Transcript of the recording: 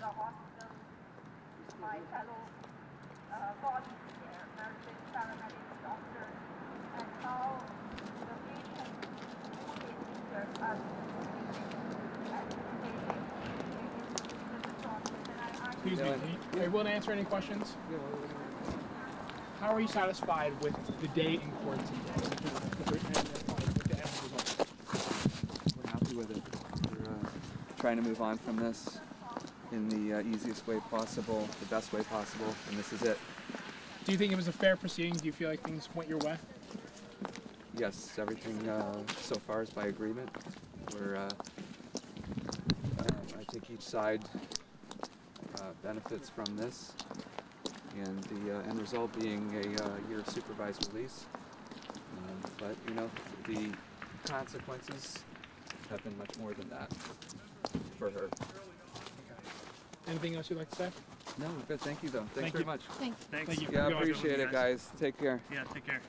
the hospitals, my fellow colleagues here, nurses, paramedics, doctors, and how the patients who they injured are excuse me, are you able to answer any questions? How are you satisfied with the day in court today? We're happy with it. We're trying to move on from this in the easiest way possible, the best way possible, and this is it. Do you think it was a fair proceeding? Do you feel like things went your way? Yes, everything so far is by agreement. We're, I think each side benefits from this, and the end result being a year of supervised release. But, you know, the consequences have been much more than that for her. Anything else you'd like to say? No, we're good. Thank you, though. Thanks very much. Thanks. Yeah, I appreciate it, guys. Take care. Yeah, take care.